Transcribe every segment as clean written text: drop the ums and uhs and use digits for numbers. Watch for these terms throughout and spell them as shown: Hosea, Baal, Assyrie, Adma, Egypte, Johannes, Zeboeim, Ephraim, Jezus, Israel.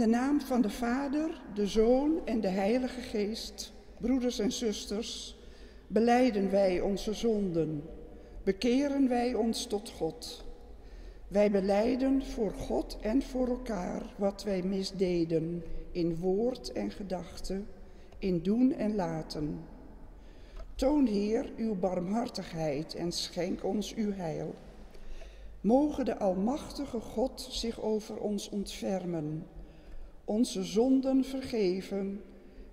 de naam van de Vader, de Zoon en de Heilige Geest, broeders en zusters, belijden wij onze zonden, bekeren wij ons tot God. Wij belijden voor God en voor elkaar wat wij misdeden, in woord en gedachte, in doen en laten. Toon, Heer, uw barmhartigheid en schenk ons uw heil. Mogen de almachtige God zich over ons ontfermen, onze zonden vergeven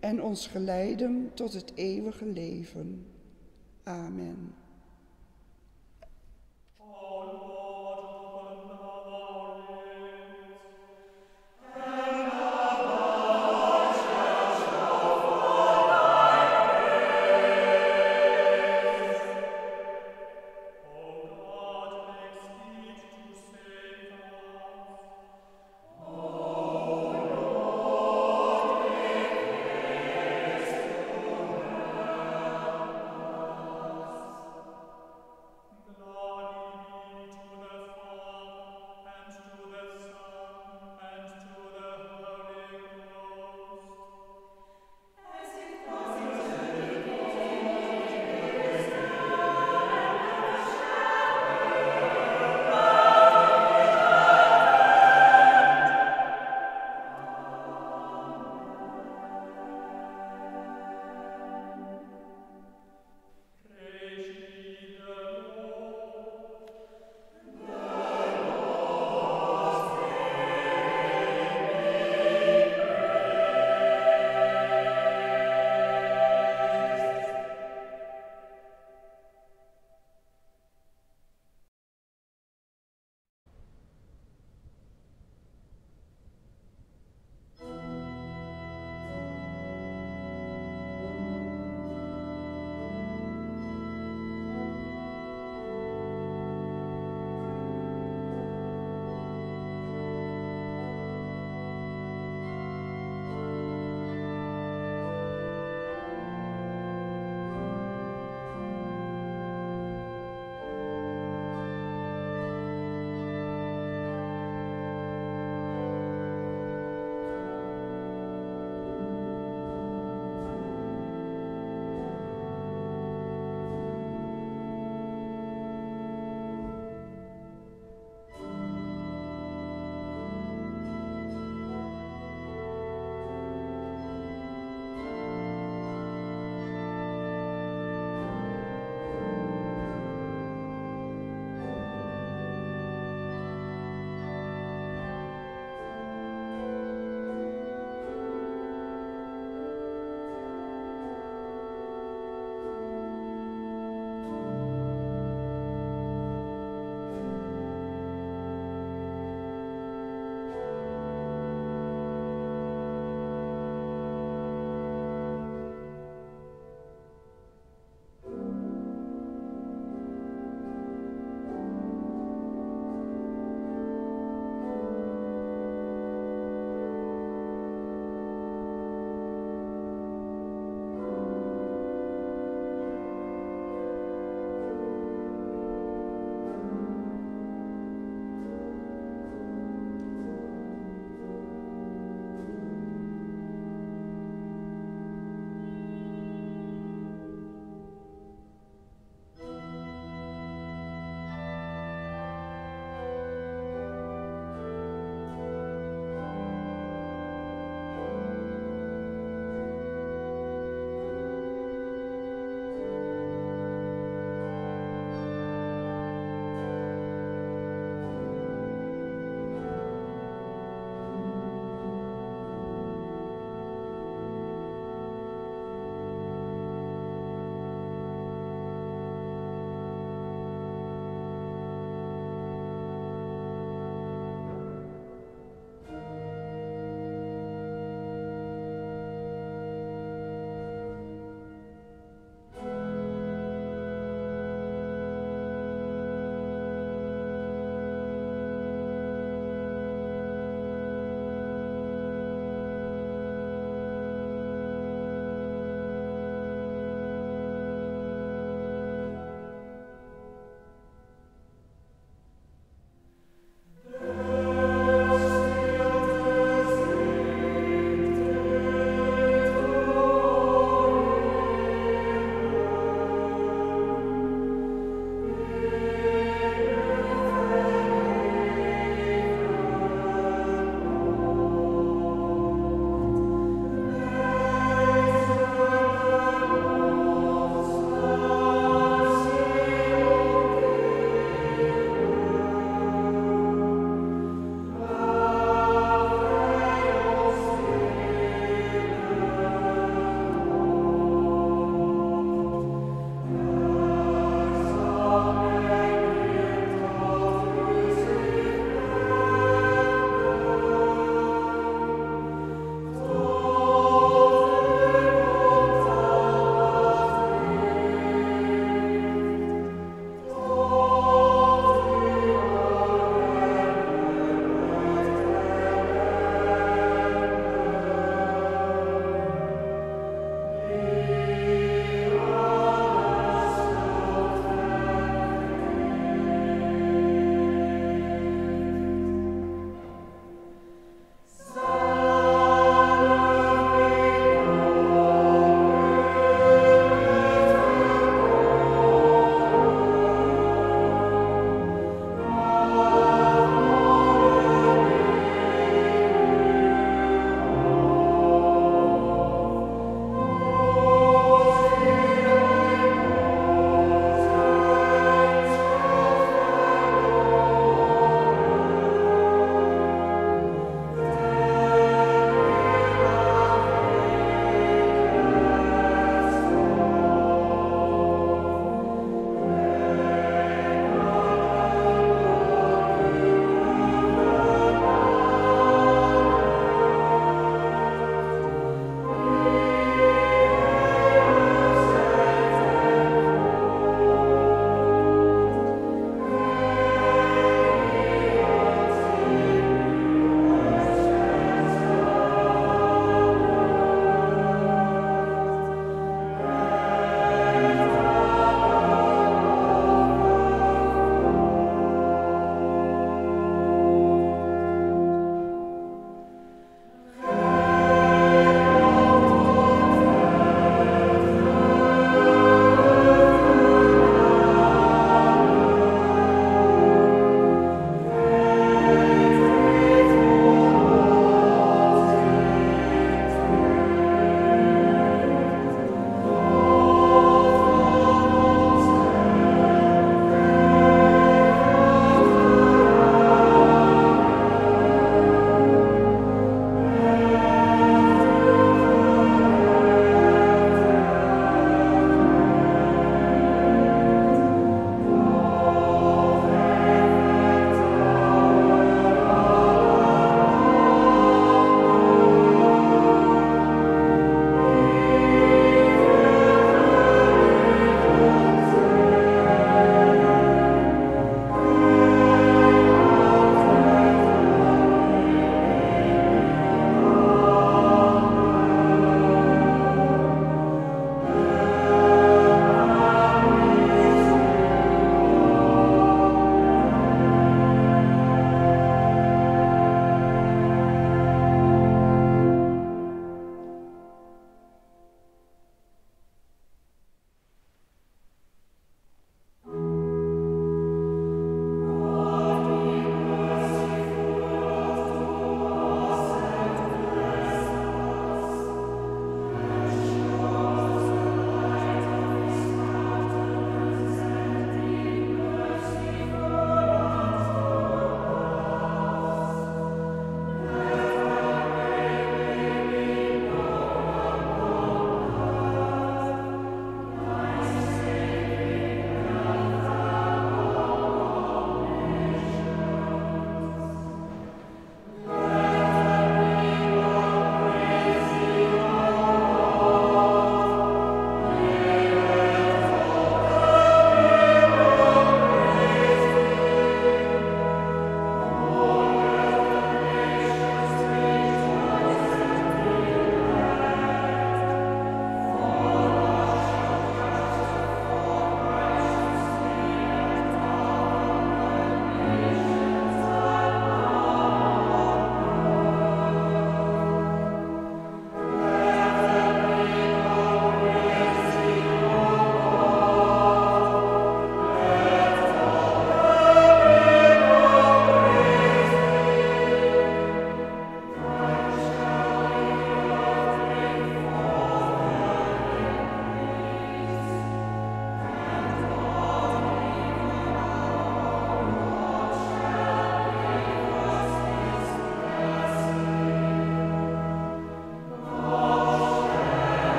en ons geleiden tot het eeuwige leven. Amen.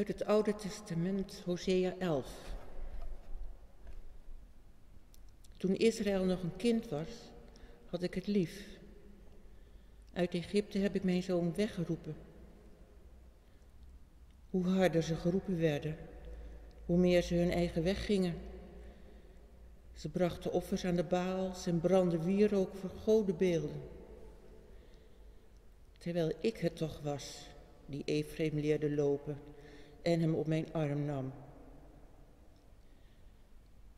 uit het Oude Testament, Hosea 11. Toen Israël nog een kind was, had ik het lief. Uit Egypte heb ik mijn zoon weggeroepen. Hoe harder ze geroepen werden, hoe meer ze hun eigen weg gingen. Ze brachten offers aan de Baals en brandden wierook voor godenbeelden. Terwijl ik het toch was die Ephraim leerde lopen en hem op mijn arm nam.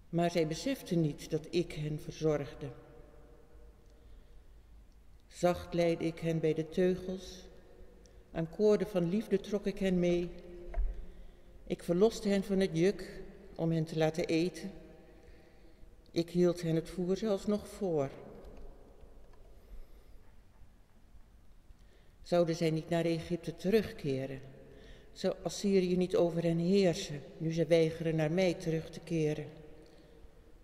Maar zij beseften niet dat ik hen verzorgde. Zacht leidde ik hen bij de teugels, aan koorden van liefde trok ik hen mee. Ik verloste hen van het juk om hen te laten eten. Ik hield hen het voer zelfs nog voor. Zouden zij niet naar Egypte terugkeren? Zou Assyrië niet over hen heersen, nu ze weigeren naar mij terug te keren?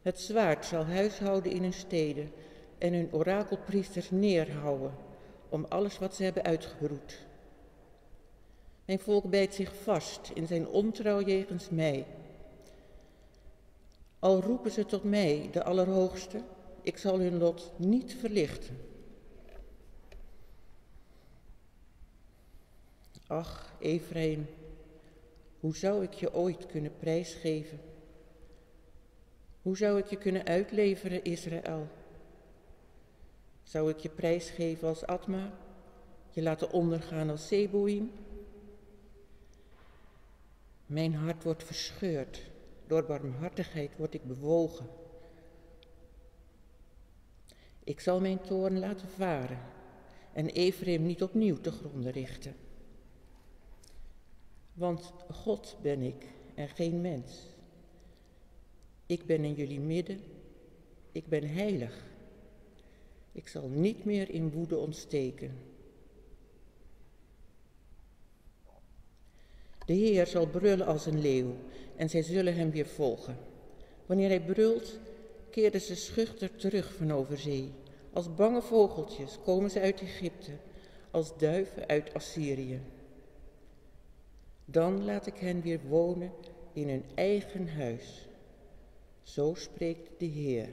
Het zwaard zal huishouden in hun steden en hun orakelpriesters neerhouden om alles wat ze hebben uitgebroed. Mijn volk bijt zich vast in zijn ontrouw jegens mij. Al roepen ze tot mij, de Allerhoogste, ik zal hun lot niet verlichten. Ach, Ephraim, hoe zou ik je ooit kunnen prijsgeven? Hoe zou ik je kunnen uitleveren, Israël? Zou ik je prijsgeven als Adma, je laten ondergaan als Zeboeim? Mijn hart wordt verscheurd, door barmhartigheid word ik bewogen. Ik zal mijn toorn laten varen en Ephraim niet opnieuw te gronden richten. Want God ben ik en geen mens. Ik ben in jullie midden, ik ben heilig. Ik zal niet meer in woede ontsteken. De Heer zal brullen als een leeuw en zij zullen hem weer volgen. Wanneer hij brult, keerden ze schuchter terug van over zee. Als bange vogeltjes komen ze uit Egypte, als duiven uit Assyrië. Dan laat ik hen weer wonen in hun eigen huis. Zo spreekt de Heer.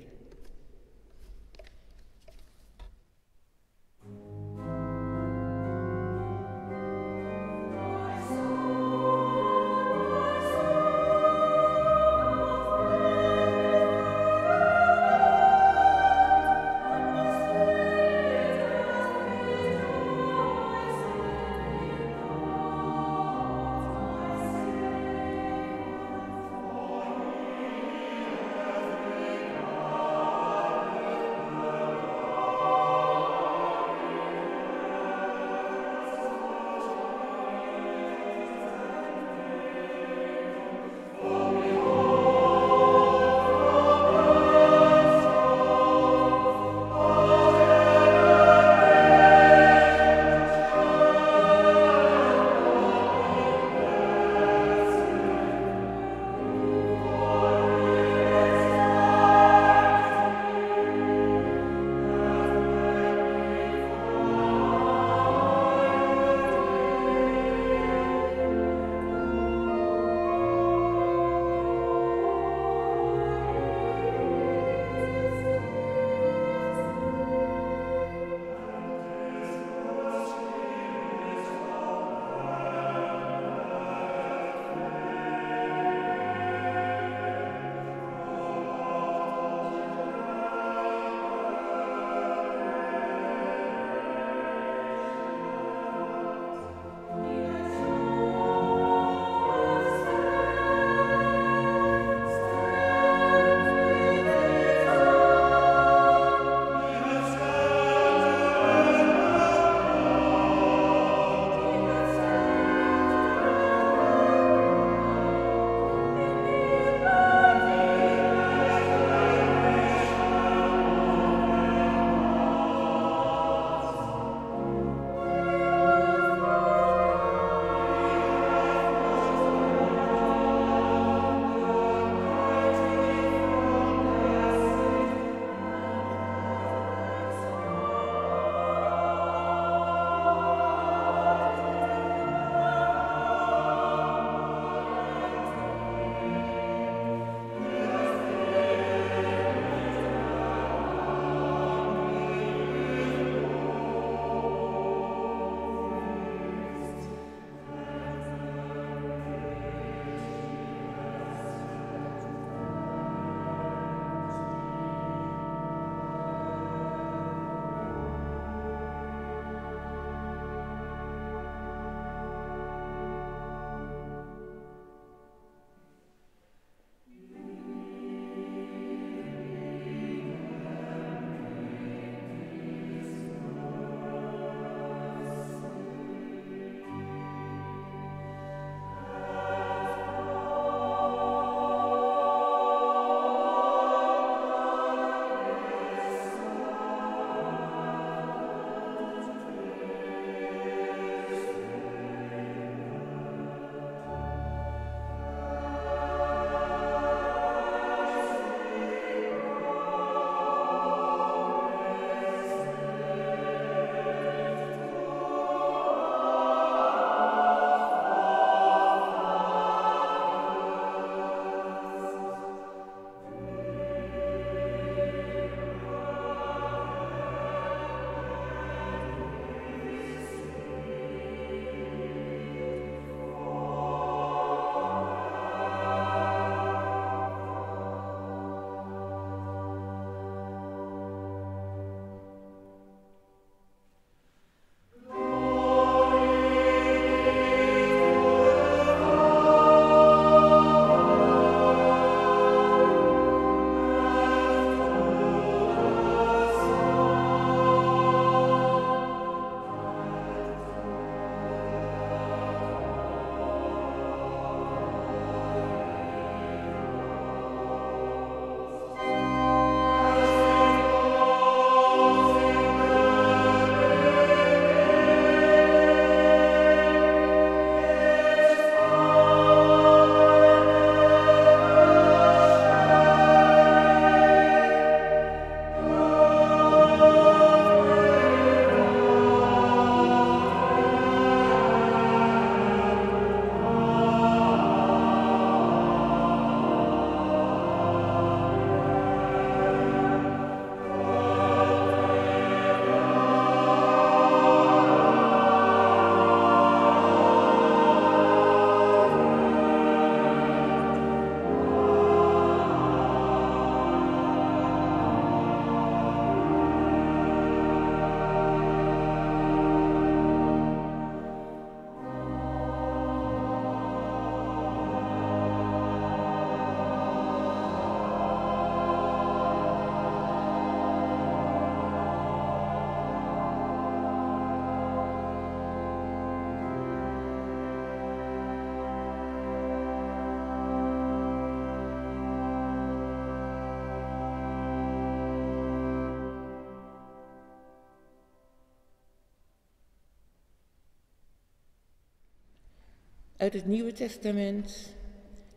Uit het Nieuwe Testament,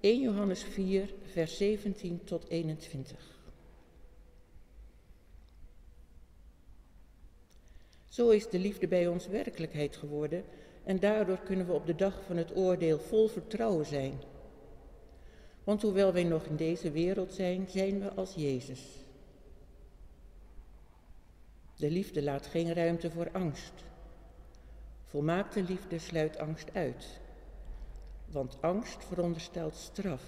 1 Johannes 4, vers 17 tot 21. Zo is de liefde bij ons werkelijkheid geworden en daardoor kunnen we op de dag van het oordeel vol vertrouwen zijn. Want hoewel wij nog in deze wereld zijn, zijn we als Jezus. De liefde laat geen ruimte voor angst. Volmaakte liefde sluit angst uit, want angst veronderstelt straf.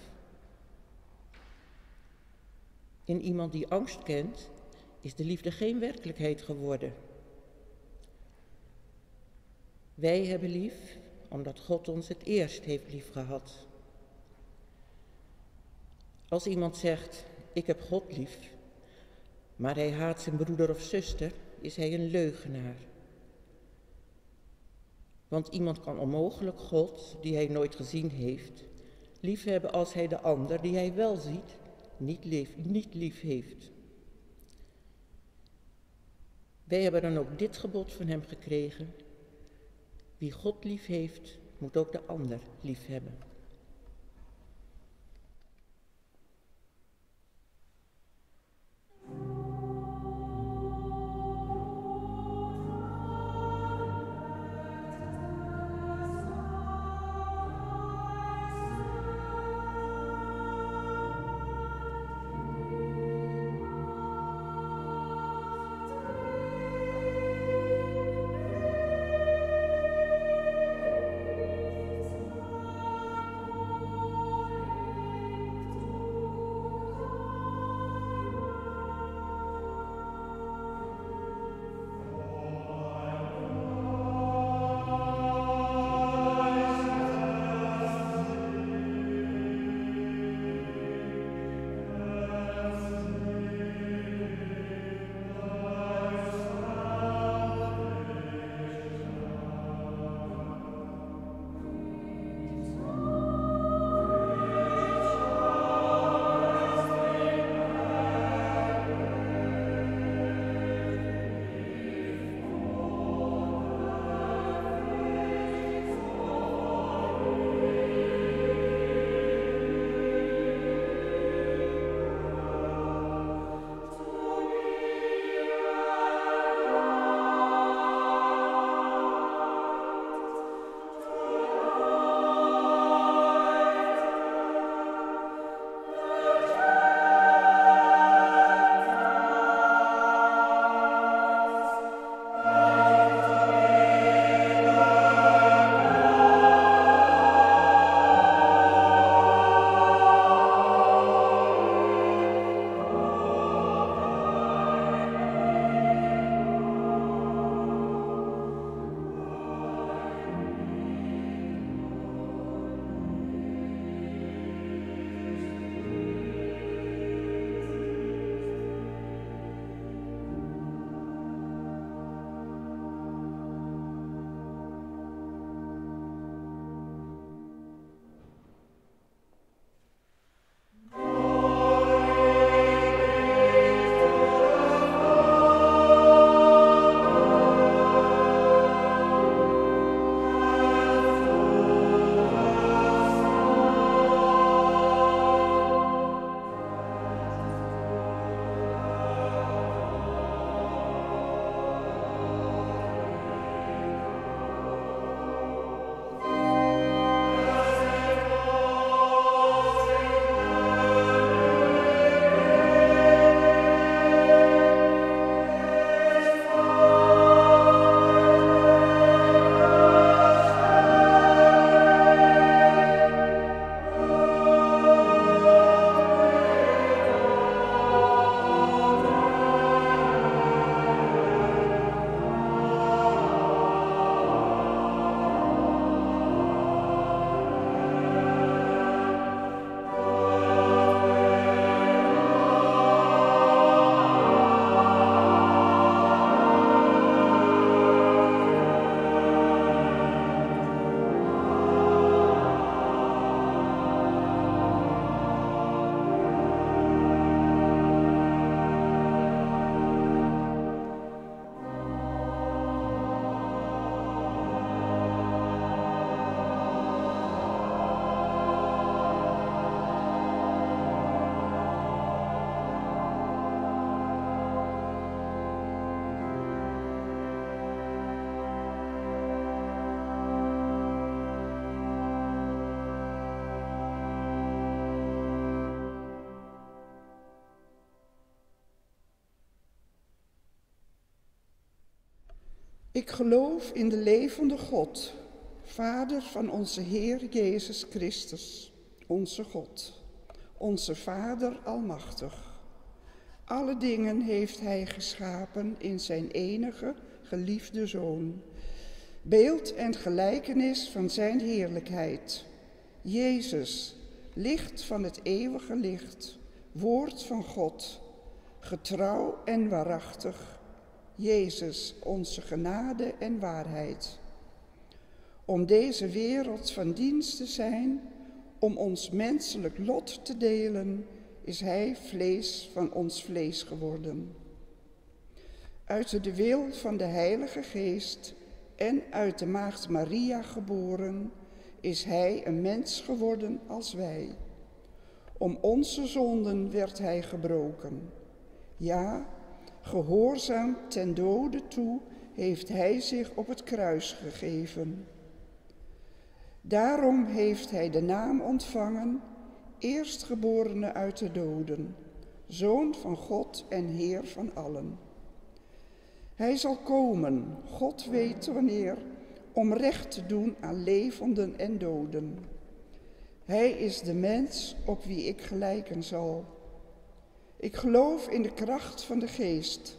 In iemand die angst kent, is de liefde geen werkelijkheid geworden. Wij hebben lief, omdat God ons het eerst heeft liefgehad. Als iemand zegt, ik heb God lief, maar hij haat zijn broeder of zuster, is hij een leugenaar. Want iemand kan onmogelijk God, die hij nooit gezien heeft, liefhebben als hij de ander, die hij wel ziet, niet lief heeft. Wij hebben dan ook dit gebod van hem gekregen. Wie God lief heeft, moet ook de ander lief hebben. Ik geloof in de levende God, Vader van onze Heer Jezus Christus, onze God, onze Vader almachtig. Alle dingen heeft Hij geschapen in zijn enige geliefde Zoon, beeld en gelijkenis van zijn heerlijkheid. Jezus, licht van het eeuwige licht, woord van God, getrouw en waarachtig. Jezus, onze genade en waarheid. Om deze wereld van dienst te zijn, om ons menselijk lot te delen, is Hij vlees van ons vlees geworden. Uit de wil van de Heilige Geest en uit de maagd Maria geboren, is Hij een mens geworden als wij. Om onze zonden werd Hij gebroken. Ja, gehoorzaam ten dode toe heeft Hij zich op het kruis gegeven. Daarom heeft Hij de naam ontvangen, eerstgeborene uit de doden, Zoon van God en Heer van allen. Hij zal komen, God weet wanneer, om recht te doen aan levenden en doden. Hij is de mens op wie ik gelijken zal. Ik geloof in de kracht van de Geest,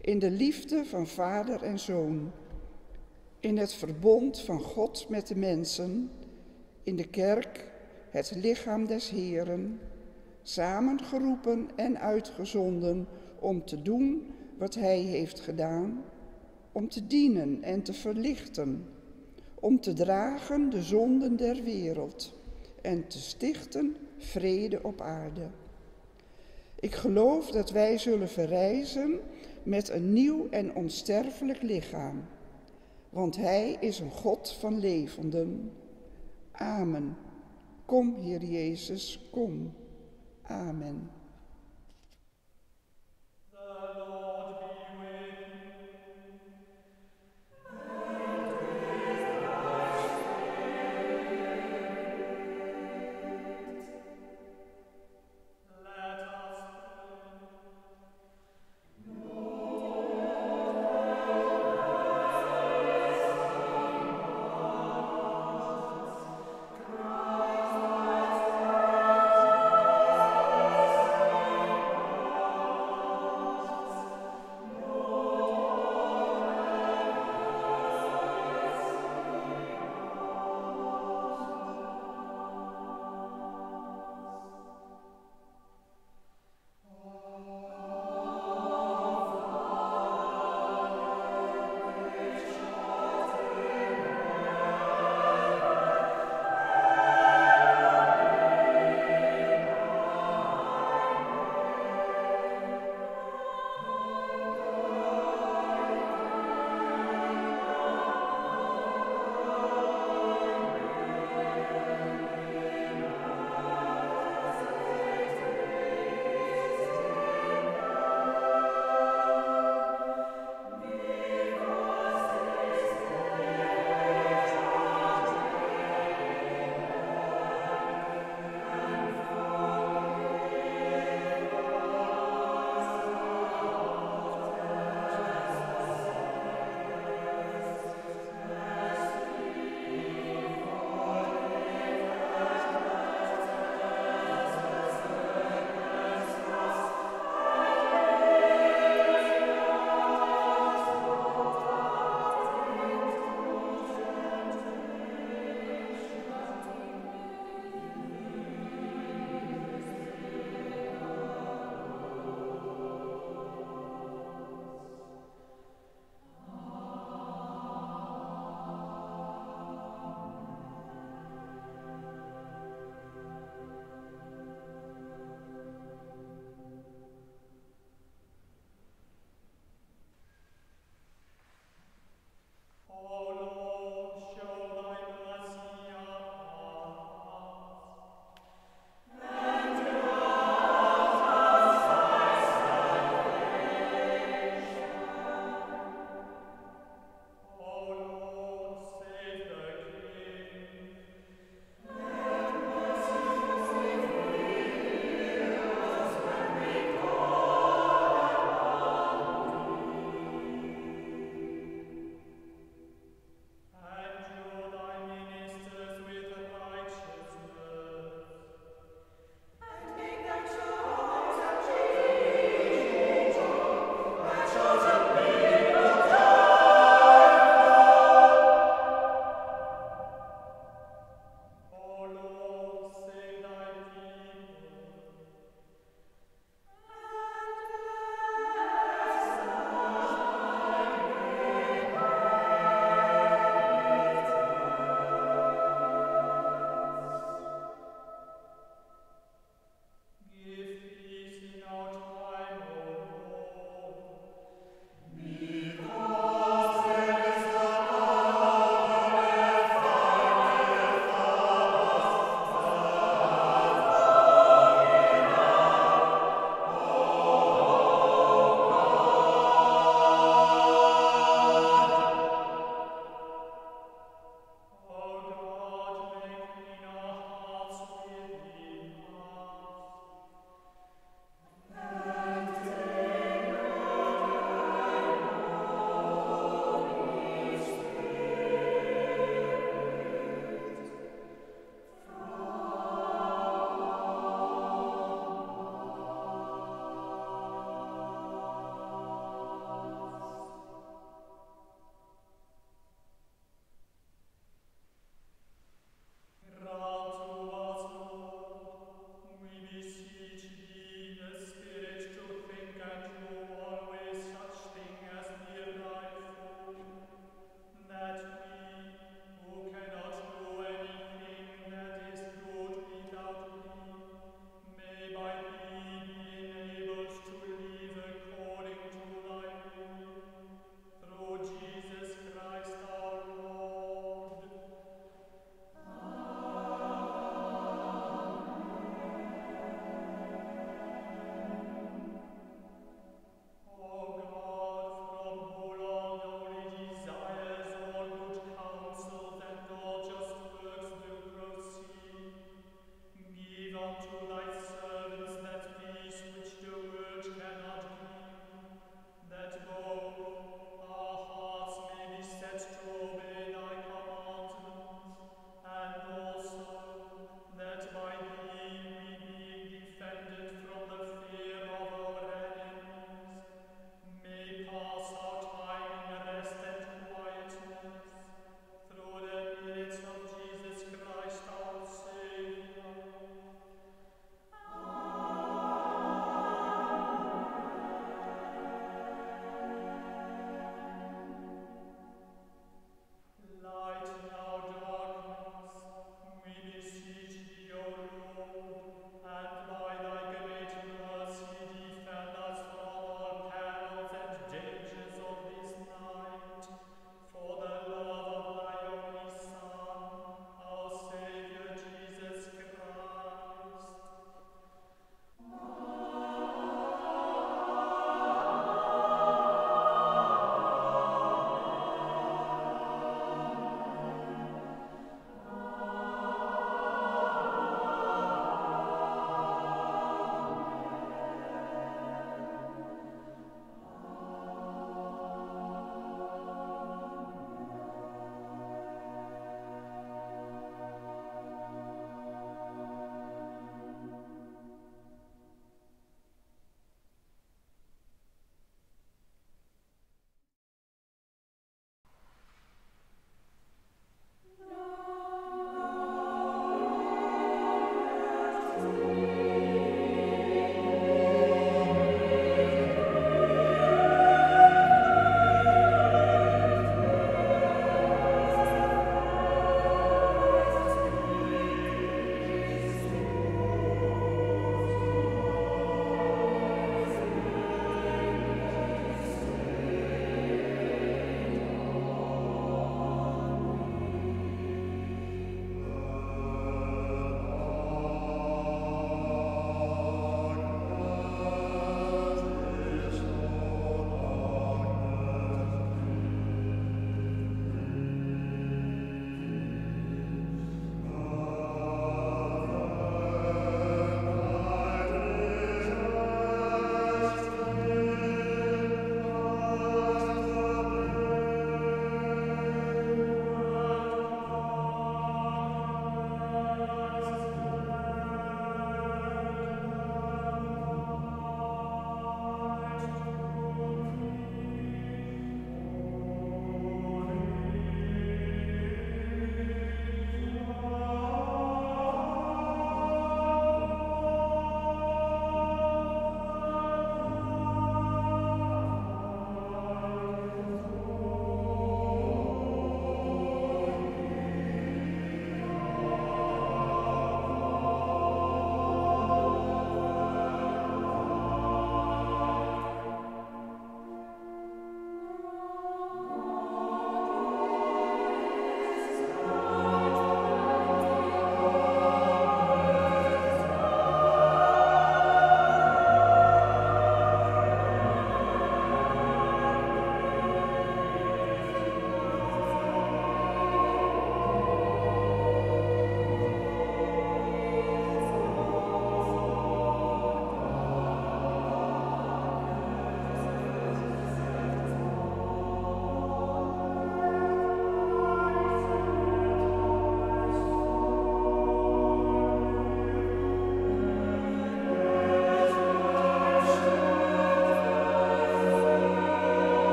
in de liefde van Vader en Zoon, in het verbond van God met de mensen, in de kerk, het lichaam des Heren, samengeroepen en uitgezonden om te doen wat Hij heeft gedaan, om te dienen en te verlichten, om te dragen de zonden der wereld en te stichten vrede op aarde. Ik geloof dat wij zullen verrijzen met een nieuw en onsterfelijk lichaam, want Hij is een God van levenden. Amen. Kom, Heer Jezus, kom. Amen.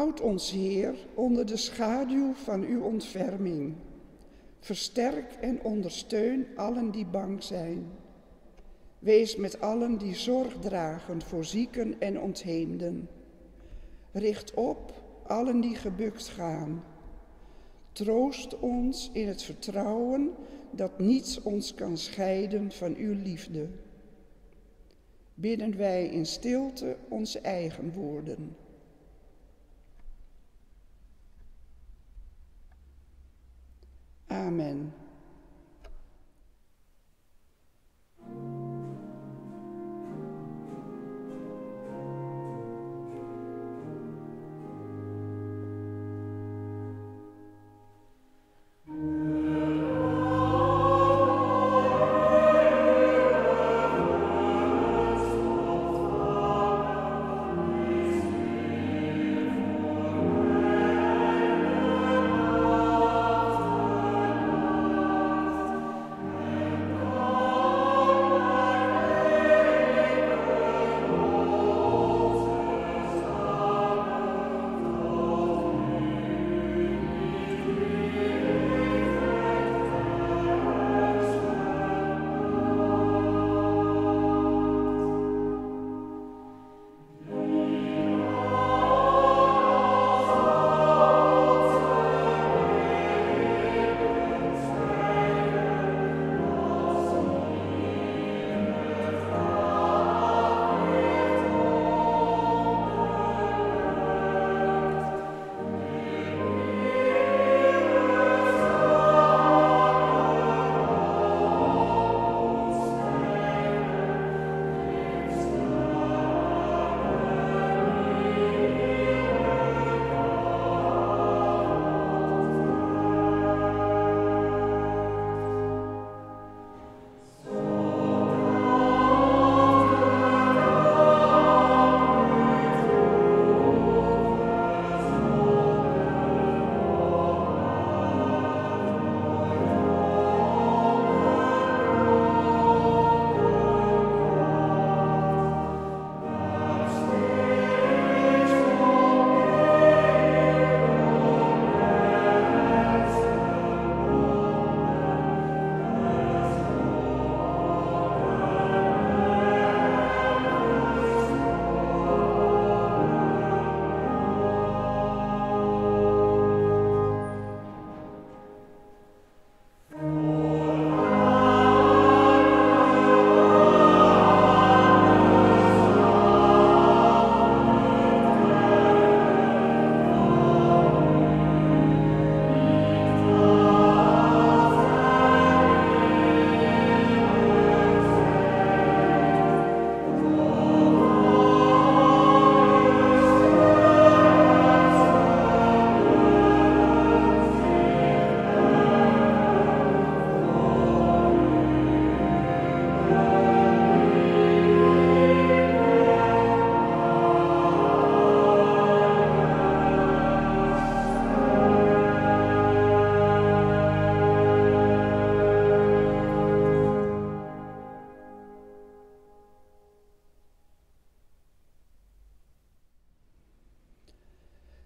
Houd ons, Heer, onder de schaduw van uw ontferming. Versterk en ondersteun allen die bang zijn. Wees met allen die zorg dragen voor zieken en ontheemden. Richt op allen die gebukt gaan. Troost ons in het vertrouwen dat niets ons kan scheiden van uw liefde. Bidden wij in stilte onze eigen woorden. Amen.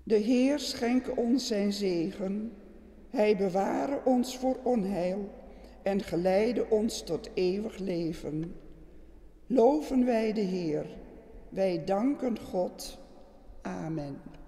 De Heer schenke ons zijn zegen, hij beware ons voor onheil en geleide ons tot eeuwig leven. Loven wij de Heer, wij danken God. Amen.